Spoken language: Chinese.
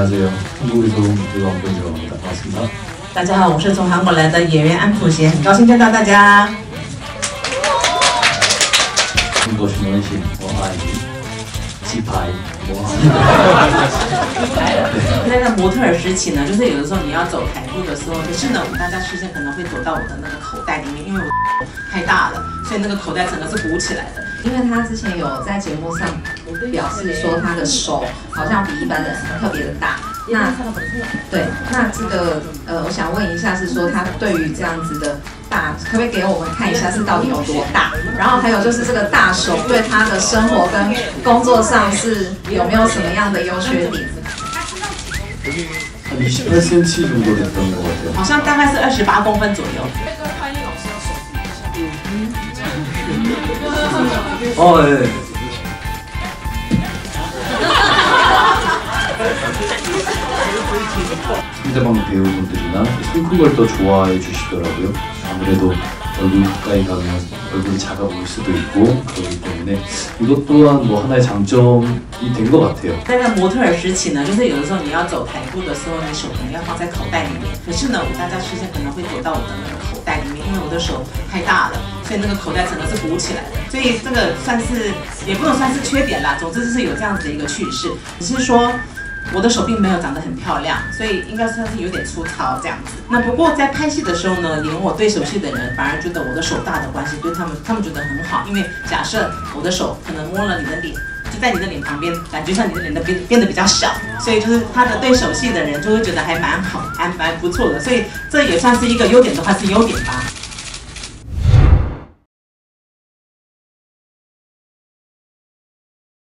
안녕하세요. 한국에서 온 배우 안보이라고 합니다. 반갑습니다. 大家好，我是从韩国来的演员安普贤，很高兴见到大家。 중국 음식,在那模特儿时期呢，就是有的时候你要走台步的时候，可是呢，我们大家视线可能会走到我的那个口袋里面，因为我太大了，所以那个口袋整个是鼓起来的。因为他之前有在节目上表示说，他的手好像比一般的人特别的大。那对，那这个我想问一下，是说他对于这样子的大，可不可以给我们看一下是到底有多大？然后还有就是这个大手对他的生活跟工作上是有没有什么样的优缺点？ 28cm 정도 됐던 것 같아요. 好像大概是28公分 左右. 네. 상대방 배우분들이나 손 큰 걸 더 좋아해 주시더라고요. 아무래도 얼굴 가까이 가면 얼굴이 작아 보일 수도 있고 그렇기 때문에 이것 또한 뭐 하나의 장점이 된 것 같아요. 在模特儿时期呢，就是有的时候你要走台步的时候，你手可能要放在口袋里面。可是呢，我大家视线可能会走到我的那个口袋里面，因为我的手太大了，所以那个口袋整个是鼓起来的。所以这个算是也不能算是缺点啦，总之就是有这样子一个趋势。只是说 我的手并没有长得很漂亮，所以应该算是有点粗糙这样子。那不过在拍戏的时候呢，演我对手戏的人反而觉得我的手大的关系，对他们觉得很好。因为假设我的手可能摸了你的脸，就在你的脸旁边，感觉上你的脸变得比较小，所以就是他的对手戏的人就会觉得还蛮好，还蛮不错的。所以这也算是一个优点的话是优点吧。